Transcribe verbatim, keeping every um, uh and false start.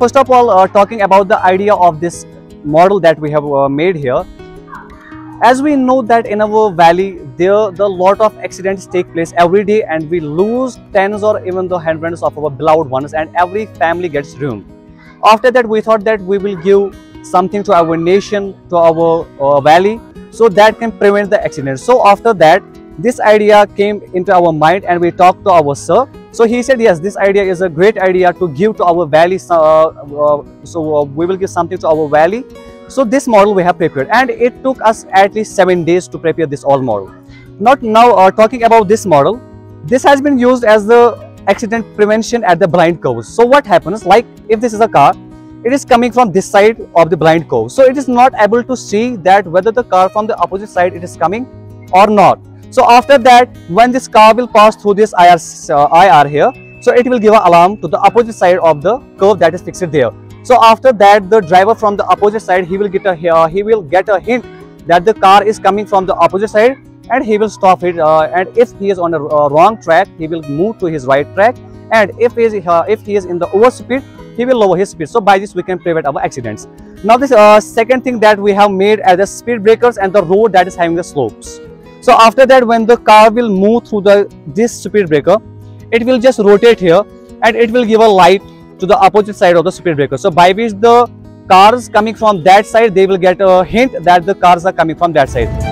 First of all, uh, talking about the idea of this model that we have uh, made here. As we know that in our valley, there the lot of accidents take place every day, and we lose tens or even the hundreds of our beloved ones, and every family gets ruined. After that, we thought that we will give something to our nation, to our uh, valley, so that can prevent the accidents. So after that, this idea came into our mind, and we talked to our sir. So he said, yes, this idea is a great idea to give to our valley. Uh, uh, so uh, we will give something to our valley. So this model we have prepared, and it took us at least seven days to prepare this all model. Not now uh, talking about this model, this has been used as the accident prevention at the blind curves. So what happens, like if this is a car, it is coming from this side of the blind curve. So it is not able to see that whether the car from the opposite side it is coming or not. So after that, when this car will pass through this I R, uh, I R here, so it will give an alarm to the opposite side of the curve that is fixed there. So after that, the driver from the opposite side, he will get a uh, he will get a hint that the car is coming from the opposite side, and he will stop it. Uh, and if he is on a uh, wrong track, he will move to his right track. And if he is uh, if he is in the overspeed, he will lower his speed. So by this we can prevent our accidents. Now this uh, second thing that we have made are the speed breakers and the road that is having the slopes. So after that, when the car will move through the this speed breaker, it will just rotate here and it will give a light to the opposite side of the speed breaker. So by which the cars coming from that side, they will get a hint that the cars are coming from that side.